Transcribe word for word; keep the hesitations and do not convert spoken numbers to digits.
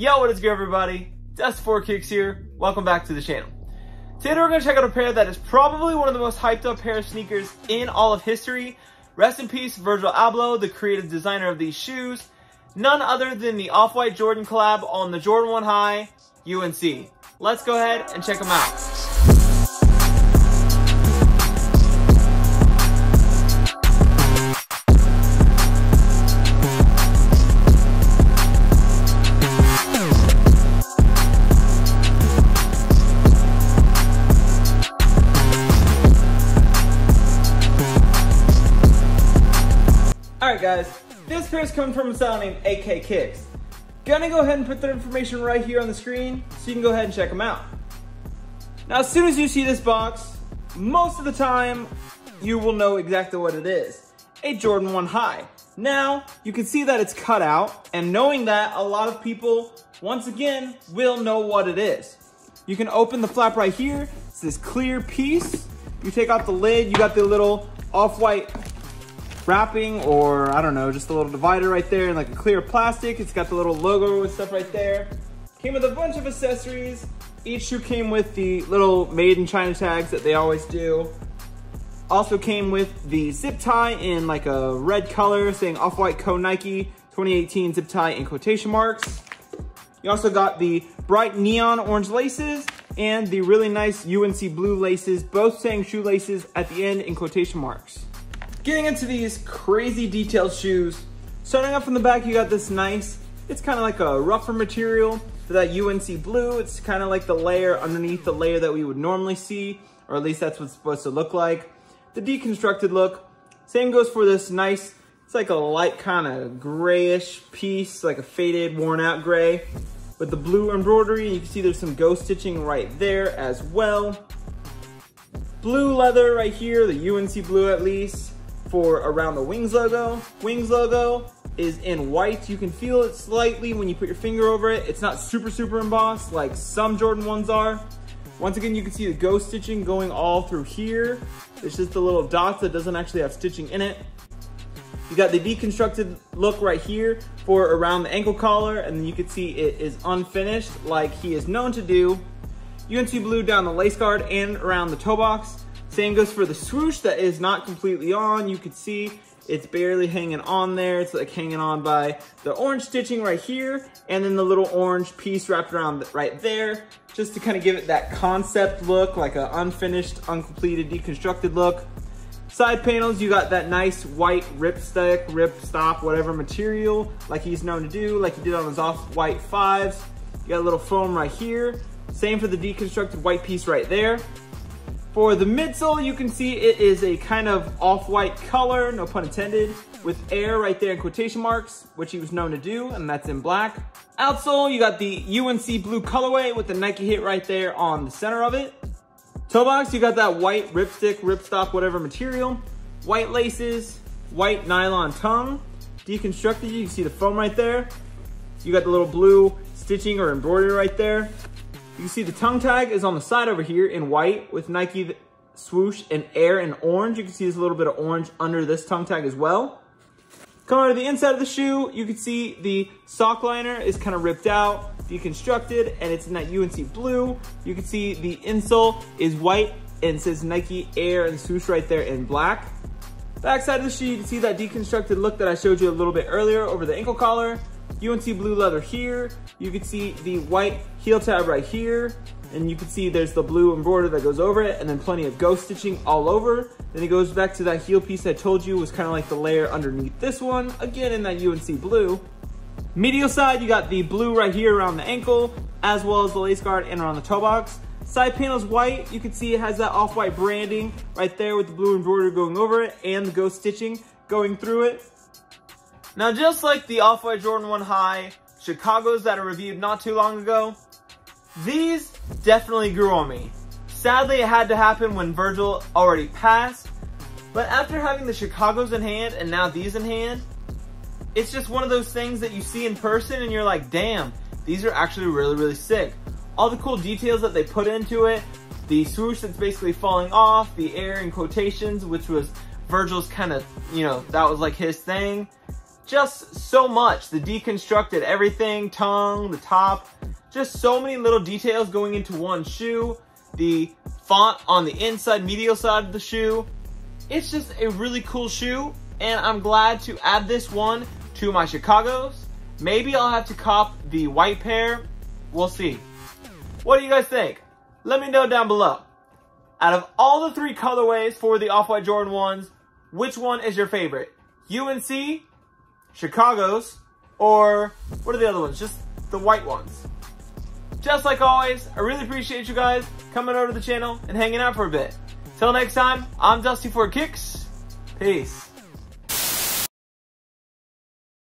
Yo, what is good, everybody? Dust four Kicks here. Welcome back to the channel. Today we're going to check out a pair that is probably one of the most hyped up pair of sneakers in all of history. Rest in peace, Virgil Abloh, the creative designer of these shoes. None other than the Off-White Jordan collab on the Jordan one high, U N C. Let's go ahead and check them out. Alright guys, this pair is coming from a style named A K Kicks. Gonna go ahead and put their information right here on the screen so you can go ahead and check them out. Now as soon as you see this box, most of the time you will know exactly what it is. A Jordan one high. Now you can see that it's cut out, and knowing that, a lot of people once again will know what it is. You can open the flap right here. It's this clear piece. You take off the lid, you got the little off-white wrapping, or I don't know, just a little divider right there, and like a clear plastic. It's got the little logo and stuff right there. Came with a bunch of accessories. Each shoe came with the little made in China tags that they always do. Also came with the zip tie in like a red color saying Off-White Co Nike twenty eighteen zip tie in quotation marks. You also got the bright neon orange laces and the really nice U N C blue laces, both saying shoelaces at the end in quotation marks. Getting into these crazy detailed shoes, starting off from the back, you got this nice, it's kind of like a rougher material for that U N C blue. It's kind of like the layer underneath the layer that we would normally see, or at least that's what's supposed to look like. The deconstructed look, same goes for this nice, it's like a light kind of grayish piece, like a faded, worn out gray with the blue embroidery. You can see there's some ghost stitching right there as well. Blue leather right here, the U N C blue at least, for around the Wings logo. Wings logo is in white. You can feel it slightly when you put your finger over it. It's not super, super embossed like some Jordan ones are. Once again, you can see the ghost stitching going all through here. It's just the little dots that doesn't actually have stitching in it. You got the deconstructed look right here for around the ankle collar, and you can see it is unfinished like he is known to do. U N C blue down the lace guard and around the toe box. Same goes for the swoosh that is not completely on. You can see it's barely hanging on there. It's like hanging on by the orange stitching right here, and then the little orange piece wrapped around right there, just to kind of give it that concept look, like an unfinished, uncompleted, deconstructed look. Side panels, you got that nice white ripstick, rip stop, whatever material, like he's known to do, like he did on his Off-White fives. You got a little foam right here. Same for the deconstructed white piece right there. For the midsole, you can see it is a kind of off-white color, no pun intended, with air right there in quotation marks, which he was known to do, and that's in black. Outsole, you got the U N C blue colorway with the Nike hit right there on the center of it. Toe box, you got that white ripstick, ripstop, whatever material. White laces, white nylon tongue. Deconstructed, you can see the foam right there. You got the little blue stitching or embroidery right there. You can see the tongue tag is on the side over here in white with Nike swoosh and air in orange. You can see there's a little bit of orange under this tongue tag as well. Coming to the inside of the shoe, you can see the sock liner is kind of ripped out, deconstructed, and it's in that U N C blue. You can see the insole is white and says Nike air and swoosh right there in black. Backside of the shoe, you can see that deconstructed look that I showed you a little bit earlier over the ankle collar. U N C blue leather here. You can see the white heel tab right here, and you can see there's the blue embroidery that goes over it, and then plenty of ghost stitching all over. Then it goes back to that heel piece I told you was kind of like the layer underneath this one, again in that U N C blue. Medial side, you got the blue right here around the ankle, as well as the lace guard and around the toe box. Side panel's white. You can see it has that off-white branding right there with the blue embroidery going over it and the ghost stitching going through it. Now, just like the Off-White Jordan one high, Chicago's that I reviewed not too long ago, these definitely grew on me. Sadly, it had to happen when Virgil already passed, but after having the Chicago's in hand and now these in hand, it's just one of those things that you see in person and you're like, damn, these are actually really, really sick. All the cool details that they put into it, the swoosh that's basically falling off, the air in quotations, which was Virgil's kind of, you know, that was like his thing. just so much. The deconstructed everything, tongue, the top, just so many little details going into one shoe. The font on the inside, medial side of the shoe. It's just a really cool shoe, and I'm glad to add this one to my Chicago's. Maybe I'll have to cop the white pair. We'll see. What do you guys think? Let me know down below. Out of all the three colorways for the Off-White Jordan ones, which one is your favorite? U N C, Chicago's, or what are the other ones? Just the white ones. Just like always, I really appreciate you guys coming over to the channel and hanging out for a bit. Till next time, I'm Dusty four Kicks. Peace.